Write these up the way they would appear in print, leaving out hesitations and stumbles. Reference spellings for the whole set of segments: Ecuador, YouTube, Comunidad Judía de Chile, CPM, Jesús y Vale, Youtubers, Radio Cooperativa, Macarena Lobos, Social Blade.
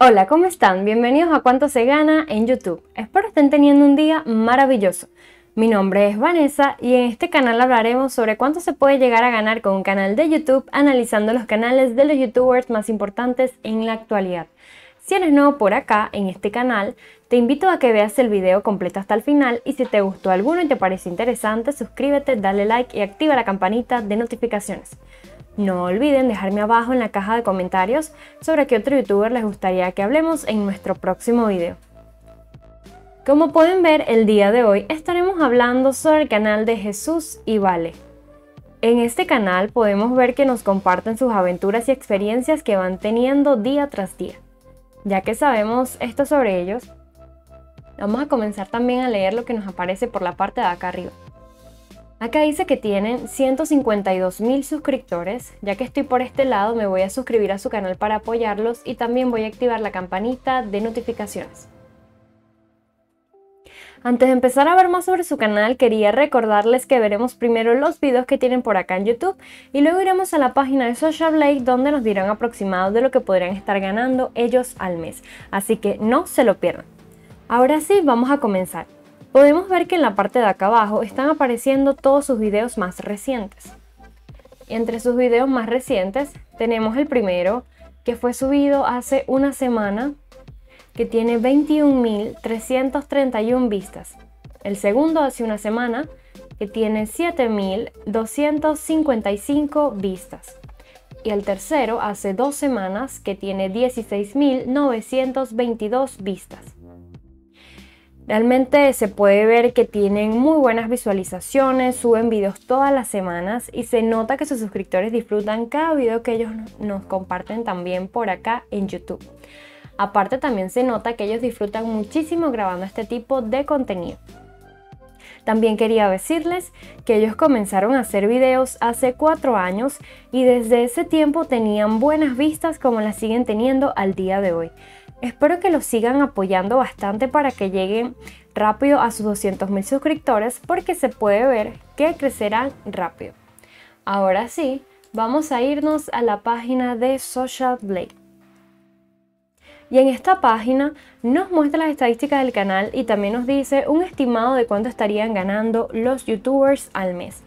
Hola, ¿cómo están? Bienvenidos a Cuánto se gana en YouTube. Espero estén teniendo un día maravilloso. Mi nombre es Vanessa y en este canal hablaremos sobre cuánto se puede llegar a ganar con un canal de YouTube, analizando los canales de los YouTubers más importantes en la actualidad. Si eres nuevo por acá, en este canal, te invito a que veas el video completo hasta el final y si te gustó alguno y te parece interesante, suscríbete, dale like y activa la campanita de notificaciones. No olviden dejarme abajo en la caja de comentarios sobre qué otro youtuber les gustaría que hablemos en nuestro próximo video. Como pueden ver, el día de hoy estaremos hablando sobre el canal de Jesús y Vale. En este canal podemos ver que nos comparten sus aventuras y experiencias que van teniendo día tras día. Ya que sabemos esto sobre ellos, vamos a comenzar también a leer lo que nos aparece por la parte de acá arriba. Acá dice que tienen 152.000 suscriptores. Ya que estoy por este lado, me voy a suscribir a su canal para apoyarlos y también voy a activar la campanita de notificaciones. Antes de empezar a ver más sobre su canal, quería recordarles que veremos primero los videos que tienen por acá en YouTube y luego iremos a la página de Social Blade, donde nos dirán aproximados de lo que podrían estar ganando ellos al mes. Así que no se lo pierdan. Ahora sí, vamos a comenzar. Podemos ver que en la parte de acá abajo están apareciendo todos sus videos más recientes. Y entre sus videos más recientes tenemos el primero, que fue subido hace una semana, que tiene 21.331 vistas. El segundo hace una semana, que tiene 7.255 vistas. Y el tercero hace 2 semanas, que tiene 16.922 vistas. Realmente se puede ver que tienen muy buenas visualizaciones, suben videos todas las semanas y se nota que sus suscriptores disfrutan cada video que ellos nos comparten también por acá en YouTube. Aparte también se nota que ellos disfrutan muchísimo grabando este tipo de contenido. También quería decirles que ellos comenzaron a hacer videos hace 4 años y desde ese tiempo tenían buenas vistas como las siguen teniendo al día de hoy. Espero que los sigan apoyando bastante para que lleguen rápido a sus 200.000 suscriptores, porque se puede ver que crecerán rápido. Ahora sí, vamos a irnos a la página de Social Blade. Y en esta página nos muestra las estadísticas del canal y también nos dice un estimado de cuánto estarían ganando los YouTubers al mes.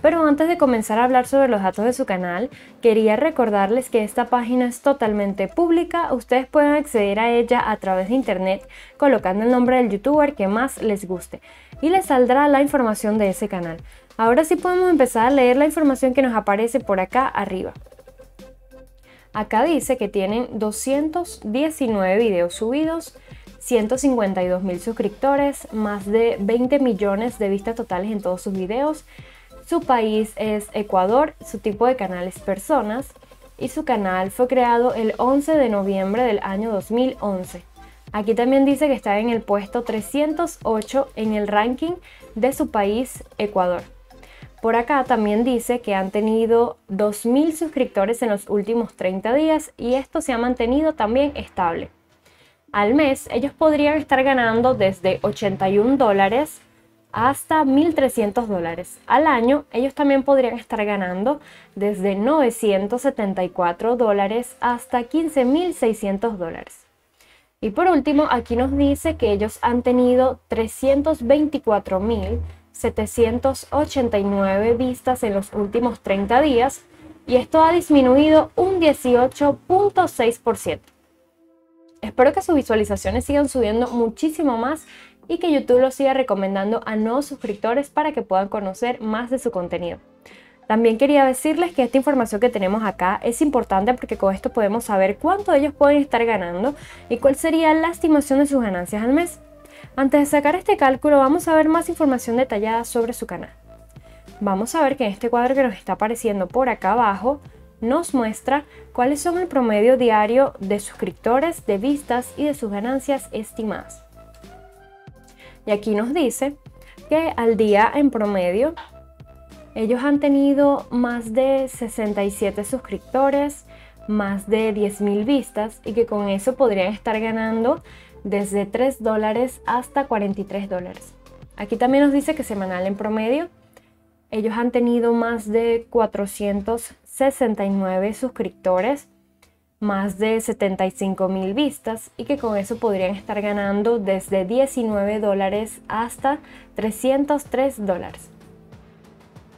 Pero antes de comenzar a hablar sobre los datos de su canal, quería recordarles que esta página es totalmente pública. Ustedes pueden acceder a ella a través de internet colocando el nombre del youtuber que más les guste y les saldrá la información de ese canal. Ahora sí podemos empezar a leer la información que nos aparece por acá arriba. Acá dice que tienen 219 videos subidos, 152.000 suscriptores, más de 20 millones de vistas totales en todos sus videos. Su país es Ecuador, su tipo de canal es personas y su canal fue creado el 11 de noviembre del año 2011. Aquí también dice que está en el puesto 308 en el ranking de su país, Ecuador. Por acá también dice que han tenido 2.000 suscriptores en los últimos 30 días y esto se ha mantenido también estable. Al mes ellos podrían estar ganando desde $81 hasta $1.300. Al año ellos también podrían estar ganando desde $974 hasta $15.600. Y por último, aquí nos dice que ellos han tenido 324.789 vistas en los últimos 30 días y esto ha disminuido un 18.6%. Espero que sus visualizaciones sigan subiendo muchísimo más y que YouTube los siga recomendando a nuevos suscriptores para que puedan conocer más de su contenido. También quería decirles que esta información que tenemos acá es importante porque con esto podemos saber cuánto ellos pueden estar ganando y cuál sería la estimación de sus ganancias al mes. Antes de sacar este cálculo, vamos a ver más información detallada sobre su canal. Vamos a ver que en este cuadro que nos está apareciendo por acá abajo, nos muestra cuáles son el promedio diario de suscriptores, de vistas y de sus ganancias estimadas. Y aquí nos dice que al día en promedio ellos han tenido más de 67 suscriptores, más de 10.000 vistas y que con eso podrían estar ganando desde $3 hasta $43. Aquí también nos dice que semanal en promedio ellos han tenido más de 469 suscriptores, más de 75.000 vistas y que con eso podrían estar ganando desde $19 hasta $303.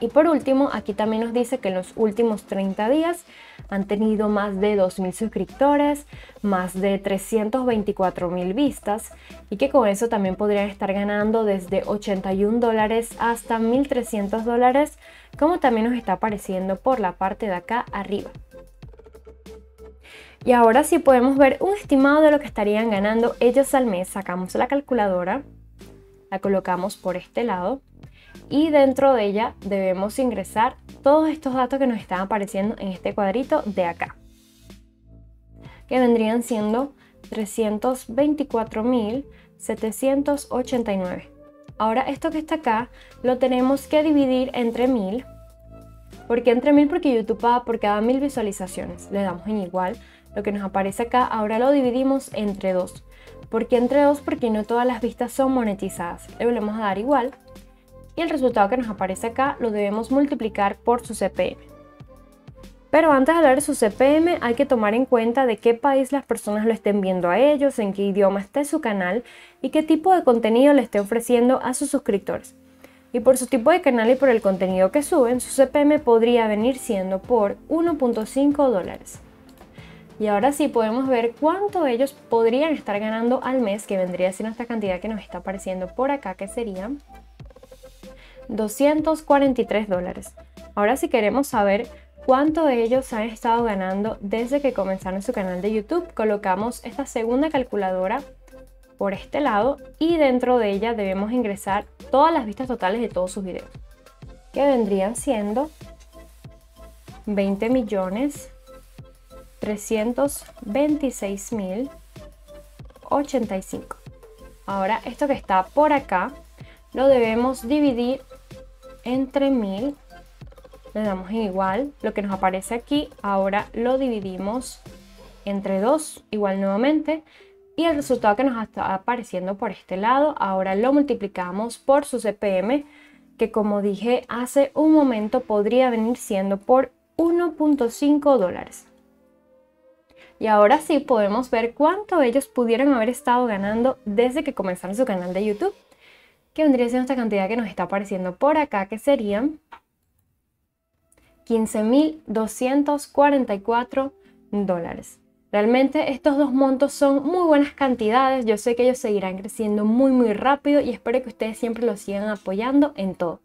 Y por último, aquí también nos dice que en los últimos 30 días han tenido más de 2.000 suscriptores, más de 324.000 vistas y que con eso también podrían estar ganando desde $81 hasta $1.300, como también nos está apareciendo por la parte de acá arriba. Y ahora sí podemos ver un estimado de lo que estarían ganando ellos al mes. Sacamos la calculadora, la colocamos por este lado y dentro de ella debemos ingresar todos estos datos que nos están apareciendo en este cuadrito de acá, que vendrían siendo 324.789. Ahora esto que está acá lo tenemos que dividir entre 1000. ¿Por qué entre 1000? Porque YouTube paga por cada 1000 visualizaciones. Le damos en igual. Lo que nos aparece acá ahora lo dividimos entre 2. ¿Por qué entre 2? Porque no todas las vistas son monetizadas. Le volvemos a dar igual. Y el resultado que nos aparece acá lo debemos multiplicar por su CPM. Pero antes de hablar de su CPM hay que tomar en cuenta de qué país las personas lo estén viendo a ellos, en qué idioma esté su canal y qué tipo de contenido le esté ofreciendo a sus suscriptores. Y por su tipo de canal y por el contenido que suben, su CPM podría venir siendo por $1.5. Y ahora sí podemos ver cuánto ellos podrían estar ganando al mes, que vendría siendo esta cantidad que nos está apareciendo por acá, que serían $243. Ahora si queremos saber cuánto de ellos han estado ganando desde que comenzaron su canal de YouTube, colocamos esta segunda calculadora por este lado y dentro de ella debemos ingresar todas las vistas totales de todos sus videos, que vendrían siendo 20.326.085. Ahora esto que está por acá lo debemos dividir entre 1000, le damos en igual, lo que nos aparece aquí ahora lo dividimos entre 2, igual nuevamente, y el resultado que nos está apareciendo por este lado ahora lo multiplicamos por su CPM, que como dije hace un momento podría venir siendo por $1.5. Y ahora sí podemos ver cuánto ellos pudieron haber estado ganando desde que comenzaron su canal de YouTube, que vendría siendo esta cantidad que nos está apareciendo por acá, que serían 15.244 dólares. Realmente estos dos montos son muy buenas cantidades. Yo sé que ellos seguirán creciendo muy rápido y espero que ustedes siempre los sigan apoyando en todo.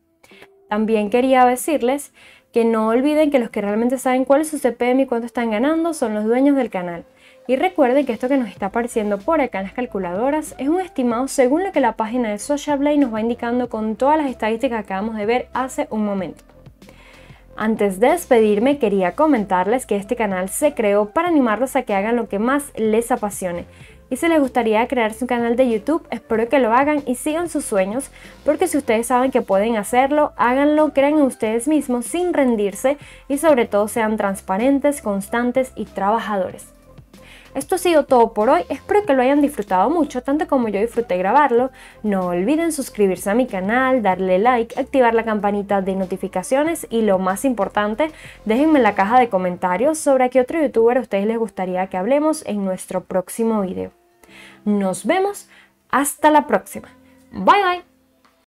También quería decirles que no olviden que los que realmente saben cuál es su CPM y cuánto están ganando son los dueños del canal. Y recuerden que esto que nos está apareciendo por acá en las calculadoras es un estimado según lo que la página de Social Blade nos va indicando con todas las estadísticas que acabamos de ver hace un momento. Antes de despedirme, quería comentarles que este canal se creó para animarlos a que hagan lo que más les apasione. Y si les gustaría crearse un canal de YouTube, espero que lo hagan y sigan sus sueños, porque si ustedes saben que pueden hacerlo, háganlo, crean en ustedes mismos sin rendirse y sobre todo sean transparentes, constantes y trabajadores. Esto ha sido todo por hoy, espero que lo hayan disfrutado mucho, tanto como yo disfruté grabarlo. No olviden suscribirse a mi canal, darle like, activar la campanita de notificaciones y lo más importante, déjenme en la caja de comentarios sobre a qué otro youtuber a ustedes les gustaría que hablemos en nuestro próximo video. Nos vemos, hasta la próxima. Bye bye.